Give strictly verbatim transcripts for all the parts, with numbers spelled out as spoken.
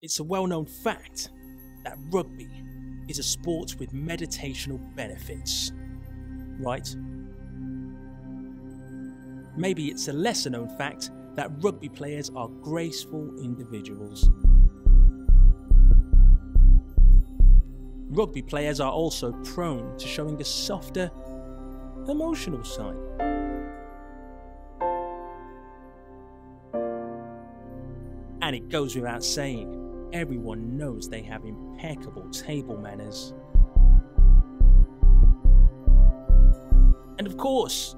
It's a well-known fact that rugby is a sport with meditational benefits, right? Maybe it's a lesser-known fact that rugby players are graceful individuals. Rugby players are also prone to showing a softer, emotional side. And it goes without saying, everyone knows they have impeccable table manners. And of course,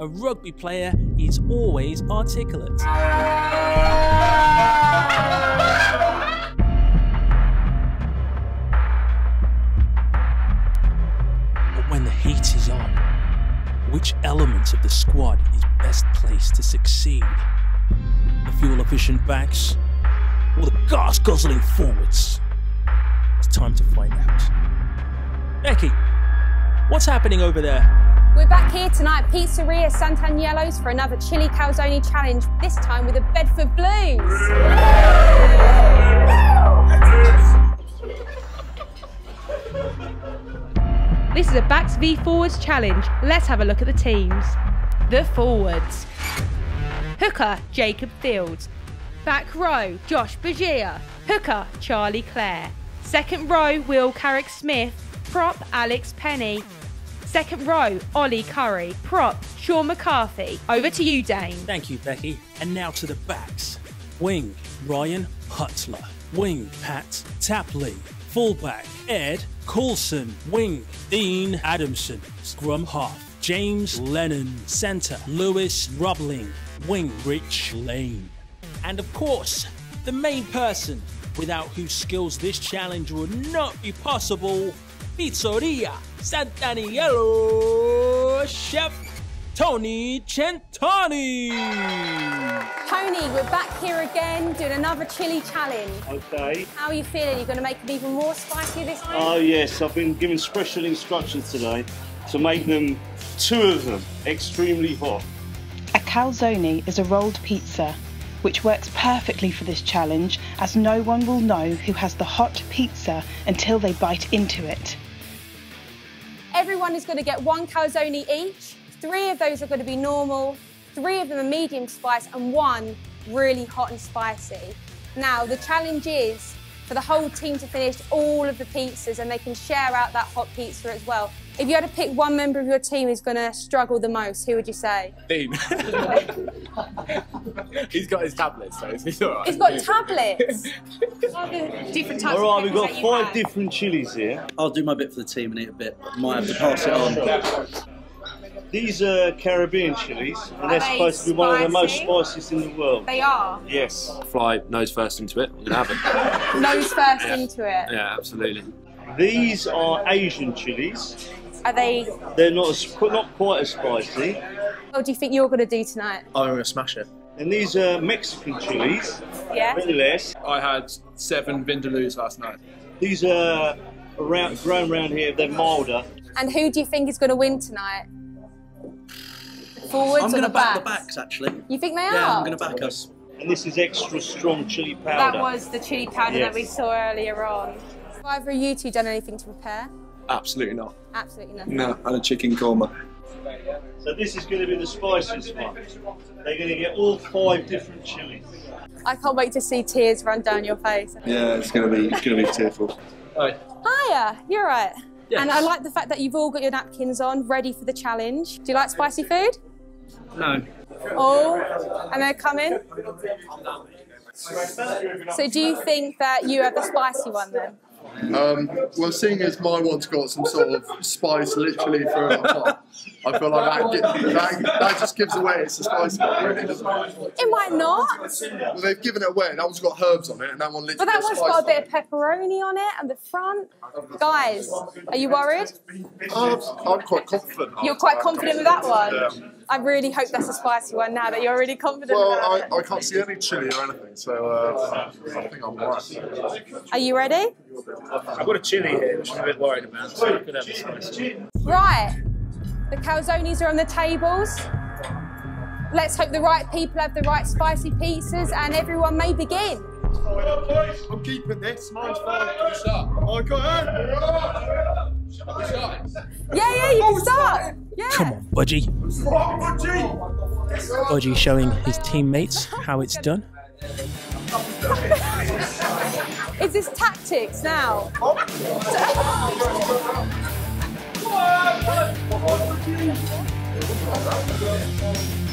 a rugby player is always articulate. But when the heat is on, which element of the squad is best placed to succeed? The fuel-efficient backs or the gas-guzzling forwards? It's time to find out. Becky, what's happening over there? We're back here tonight at Pizzeria Santaniello's for another chili calzone challenge, this time with the Bedford Blues. This is a backs v forwards challenge. Let's have a look at the teams. The forwards. Hooker, Jacob Fields. Back row, Josh Buggea. Hooker, Charlie Clare. Second row, Will Carrick-Smith. Prop, Alex Penny. Second row, Oli Curry. Prop, Sean McCarthy. Over to you, Dane. Thank you, Becky. And now to the backs. Wing, Ryan Hutler. Wing, Pat Tapley. Fullback, Ed Coulson. Wing, Dean Adamson. Scrum half, James Lennon. Centre, Lewis Robling. Wing, Rich Lane. And of course, the main person without whose skills this challenge would not be possible, Pizzeria Santaniello chef Toni Cientanni. Toni, we're back here again doing another chili challenge. Okay. How are you feeling? You're going to make them even more spicy this time? Oh yes, I've been given special instructions today to make them, two of them, extremely hot. A calzone is a rolled pizza, which works perfectly for this challenge as no one will know who has the hot pizza until they bite into it. Everyone is going to get one calzone each. Three of those are going to be normal, three of them are medium spice and one really hot and spicy. Now the challenge is for the whole team to finish all of the pizzas and they can share out that hot pizza as well. If you had to pick one member of your team who's going to struggle the most, who would you say? Dean. He's got his tablets, so it's all right. He's got tablets? Different types. All right, we've got five have. different chilies here. I'll do my bit for the team and eat a bit, but I might have to pass it on. These are Caribbean chilies, and they're supposed to be one of the most spiciest in the world. They are? Yes. Fly nose first into it, I'm going to have it. Nose first yeah. into it? Yeah, absolutely. These are Asian chilies. Are they? They're not as, not quite as spicy. What do you think you're going to do tonight? I'm going to smash it. And these are Mexican chilies. Yeah. Very less. I had seven vindaloos last night. These are around, grown around here. They're milder. And who do you think is going to win tonight? Forwards I'm going to back the backs, actually. You think they are? Yeah, I'm going to back us. And this is extra strong chili powder. That was the chili powder yes. that we saw earlier on. Have either of you two done anything to prepare? Absolutely not. Absolutely nothing? No, and a chicken korma. So this is going to be the spiciest one. They're going to get all five different chilies. I can't wait to see tears run down your face. Yeah, it's going to be, it's going to be tearful. Hi. Hiya, you're right. Yes. And I like the fact that you've all got your napkins on, ready for the challenge. Do you like spicy food? No. Oh, and they're coming? So do you think that you have the spicy one then? Um, well, seeing as my one's got some sort of spice literally throughout top, I feel like that, that, that just gives away it's a spicy one, really, doesn't it? It might not. Well, they've given it away, and that one's got herbs on it, and that one literally. But that one's got a bit of pepperoni on it at the front. Guys, are you worried? Uh, I'm quite confident. You're quite confident with that one? Yeah. I really hope that's a spicy one now that you're really confident well, about I, it. Well, I can't see any chilli or anything, so uh, I think I'm right. Are you ready? I've got a chilli here, which I'm a bit worried about, so I could have a spicy one. Right, the calzones are on the tables. Let's hope the right people have the right spicy pizzas and everyone may begin. I'm keeping this. Mine's fine. I got it. Yeah, yeah, you can start. Yeah. Come on, Budgie. Budgie showing his teammates how it's done. Is this tactics now?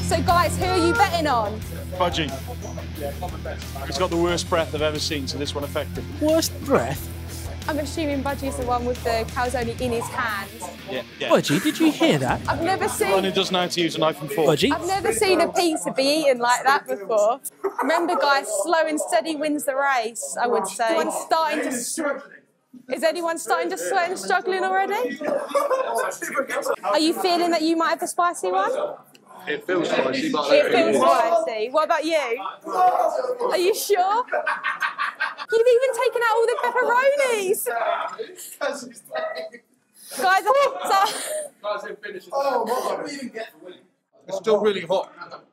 So, guys, who are you betting on? Budgie. He's got the worst breath I've ever seen, so this one affected. Worst breath? I'm assuming Budgie's the one with the calzone in his hand. Yeah, yeah. Budgie, did you hear that? I've never seen... Ronnie does know how to use a knife and fork. Budgie? I've never seen a pizza be eaten like that before. Remember, guys, slow and steady wins the race, I would say. Everyone's starting to... Is anyone starting to slow and struggling already? Are you feeling that you might have the spicy one? It feels spicy, but... It feels spicy. What about you? Are you sure? You've even taken out all the pepperonis! Guys, I think so. Oh, it's still really hot,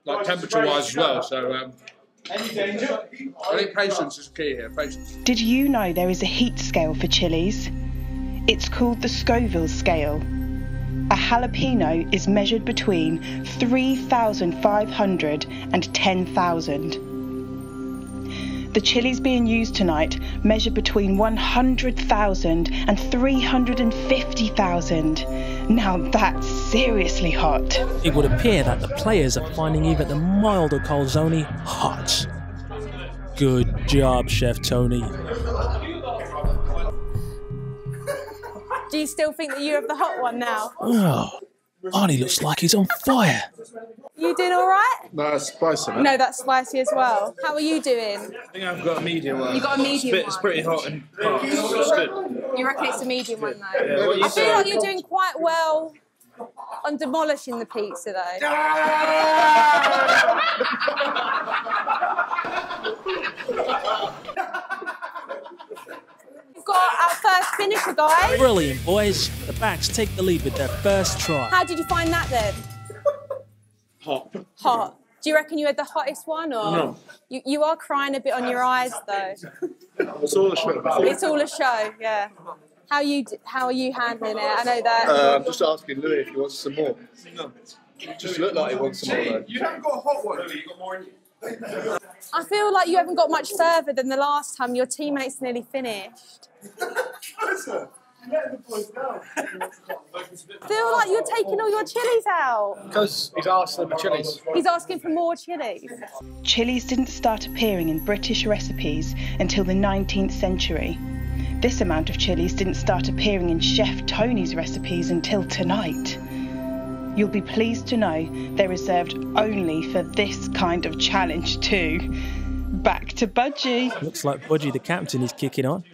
like temperature-wise as well, so... Um, Any danger? I think patience is key here, patience. Did you know there is a heat scale for chilies? It's called the Scoville scale. A jalapeno is measured between three thousand five hundred and ten thousand. The chilies being used tonight measure between one hundred thousand and three hundred fifty thousand. Now that's seriously hot. It would appear that the players are finding even the milder calzone hot. Good job, Chef Toni. Do you still think that you have the hot one now? Oh, Arnie looks like he's on fire. You doing all right? No, that's spicy, man. No, that's spicy as well. How are you doing? I think I've got a medium one. You've got a medium it's one? It's pretty hot and hot. It's good. You reckon it's a medium one, though? Yeah, what you I feel like you're doing quite well on demolishing the pizza, though. We've got our first finisher, guys. Brilliant, boys. The backs take the lead with their first try. How did you find that, then? Hot. Hot. Do you reckon you had the hottest one, or no? you you are crying a bit on your eyes though? It's all a show. It's all a show. Yeah. How you how are you handling it? I know that. Uh, I'm just asking Louis if he wants some more. No. It just looked like he wants some more though. You haven't got a hot one. Louis, you got more in you. I feel like you haven't got much further than the last time. Your teammates nearly finished. Feel like you're taking all your chilies out. Because he's asking for chilies. He's asking for more chilies. Chilies didn't start appearing in British recipes until the nineteenth century. This amount of chilies didn't start appearing in Chef Toni's recipes until tonight. You'll be pleased to know they're reserved only for this kind of challenge too. Back to Budgie. Looks like Budgie the captain is kicking on.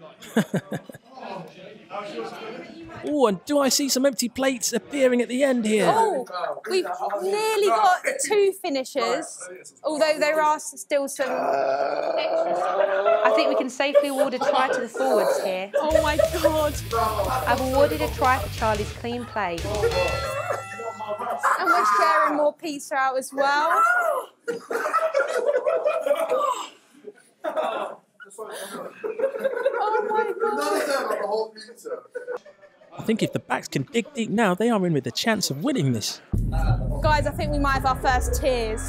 Oh, and do I see some empty plates appearing at the end here? Oh, we've nearly got two finishers, although there are still some extras. I think we can safely award a try to the forwards here. Oh my God. I've awarded a try for Charlie's clean plate. And we're sharing more pizza out as well. Oh my God. I think if the backs can dig deep now, they are in with a chance of winning this. Guys, I think we might have our first tears.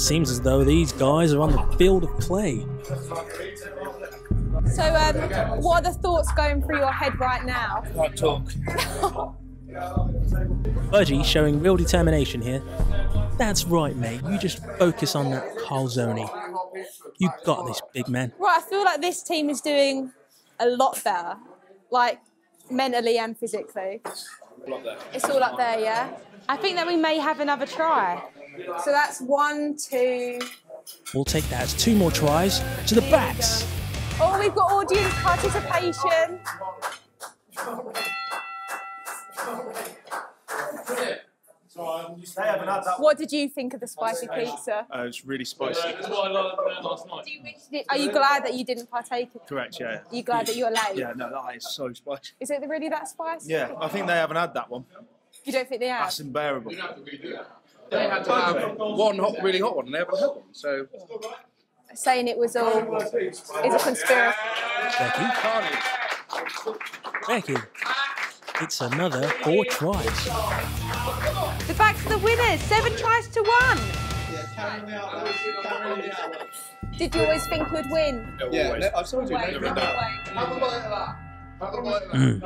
Seems as though these guys are on the field of play. So, um, what are the thoughts going through your head right now? Can't talk. Budgie showing real determination here. That's right, mate. You just focus on that calzone. You got this, big man. Right, I feel like this team is doing a lot better, like mentally and physically. It's all up there, yeah? I think that we may have another try. So that's one, two... We'll take that as two more tries to the backs. Oh, we've got audience participation. What did you think of the spicy pizza? Uh, it's really spicy. Are you glad that you didn't partake in it? Correct, yeah. Are you glad that you're late? Yeah, no, that is so spicy. Is it really that spicy? Yeah, I think they haven't had that one. You don't think they have? That's unbearable. They had to have one hot, really hot one, and they haven't had one. So saying it was all is a conspiracy. Becky, Becky, it's another four tries. The backs are the winners, seven tries to one. Did you always think we'd win? No, yeah, always. I've told you. Never no, no. Mm.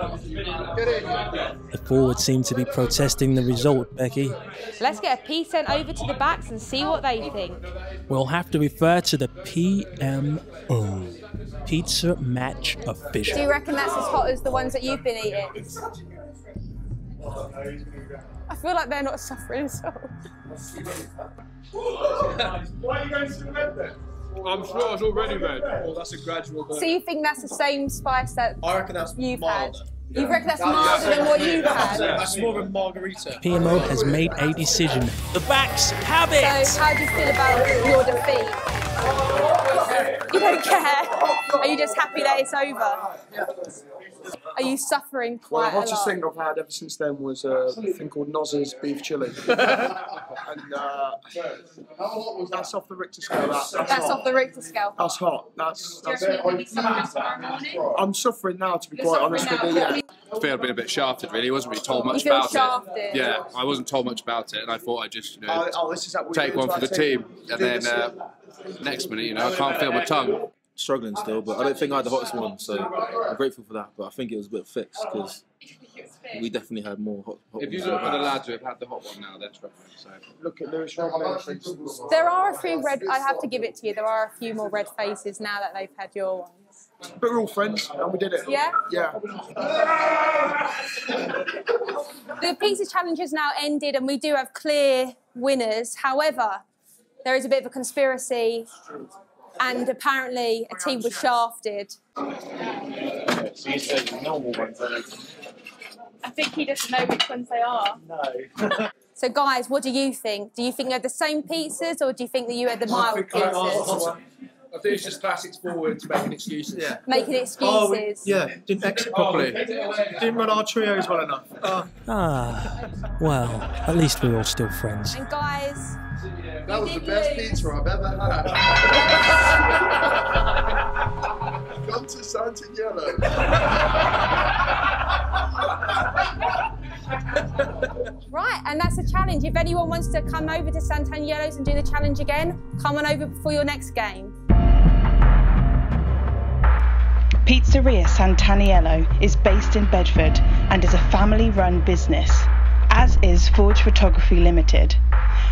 The forwards seem to be protesting the result, Becky. Let's get a P sent over to the backs and see what they think. We'll have to refer to the P M O, Pizza Match Official. Do you reckon that's as hot as the ones that you've been eating? I feel like they're not suffering as well. Why are you going to bed then? I'm sure I was already red. Oh, that's a gradual burn. So you think that's the same spice that I reckon that's you've milder. had? Yeah. You reckon that's milder yeah. than what you've had? That's more of a margarita. P M O has made a decision. The backs have it! So how do you feel about your defeat? You don't care? Are you just happy that it's over? Are you suffering quite a lot? Well, the hottest thing I've had ever since then was uh, a thing called Noz's beef chilli. And uh, that's off the Richter scale. That, that's that's off the Richter scale. That's hot. That's, that's I'm suffering now, to be You're quite honest now. with you. Yeah. I feel I've been a bit shafted, really. I wasn't really told much you about shafted. it. Yeah, I wasn't told much about it, and I thought I'd just, you know, oh, oh, this is take one for the team. And then uh, next minute, you know, I can't feel my tongue. Struggling still, but I don't think I had the hottest one, so I'm grateful for that. But I think it was a bit fixed because we definitely had more hot, hot If you look at the lads who have had the hot one now, they're struggling. So. Look at Lewis Robling. There are a few red, I have to give it to you, there are a few more red faces now that they've had your ones. But we're all friends and we did it. Yeah? Yeah. The pizza challenge has now ended and we do have clear winners. However, there is a bit of a conspiracy. And apparently a team was shafted. I think he doesn't know which ones they are. No. So guys, what do you think? Do you think you had the same pizzas or do you think that you had the mild pizzas? I think it's just classics forwards making excuses. Yeah. Making excuses. Oh, we, yeah, didn't exit properly. Didn't run our trios well enough. Uh. Ah, well, at least we're all still friends. And guys, that was the best lose. pizza I've ever had. Come to Santaniello. Right, and that's a challenge. If anyone wants to come over to Santaniello's and do the challenge again, come on over before your next game. Pizzeria Santaniello is based in Bedford and is a family-run business, as is Forge Photography Limited.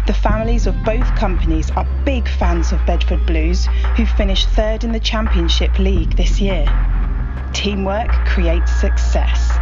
The families of both companies are big fans of Bedford Blues, who finished third in the Championship League this year. Teamwork creates success.